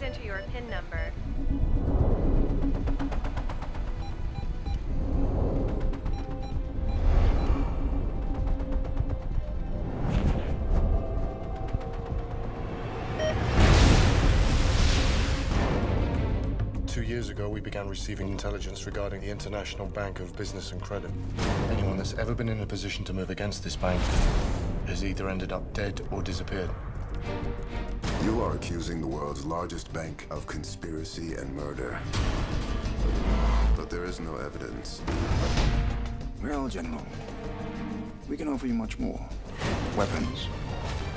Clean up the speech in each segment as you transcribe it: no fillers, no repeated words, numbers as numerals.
Please enter your PIN number. Years ago, we began receiving intelligence regarding the International Bank of Business and Credit. Anyone that's ever been in a position to move against this bank has either ended up dead or disappeared. You are accusing the world's largest bank of conspiracy and murder. But there is no evidence. Well, General, we can offer you much more. Weapons,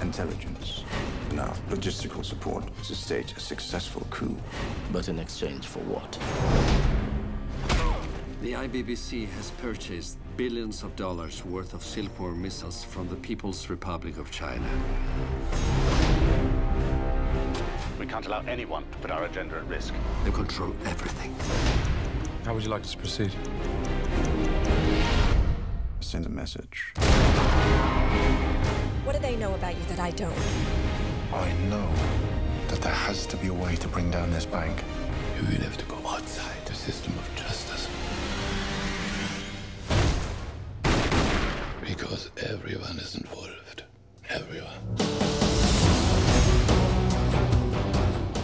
intelligence, enough logistical support to stage a successful coup. But in exchange for what? The IBBC has purchased billions of dollars worth of Silkworm missiles from the People's Republic of China. We can't allow anyone to put our agenda at risk. They control everything. How would you like us to proceed? Send a message. What do they know about you that I don't? I know that there has to be a way to bring down this bank. You will have to go outside the system of justice. Because everyone is involved. Everyone.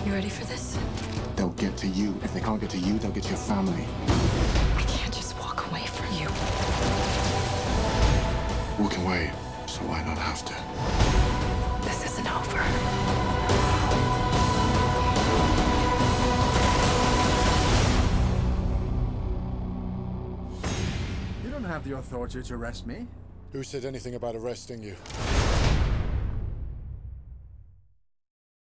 You ready for this? They'll get to you. If they can't get to you, they'll get to your family. I can't just walk away from you. Walk away, so I don't have to. This isn't over. You don't have the authority to arrest me. Who said anything about arresting you?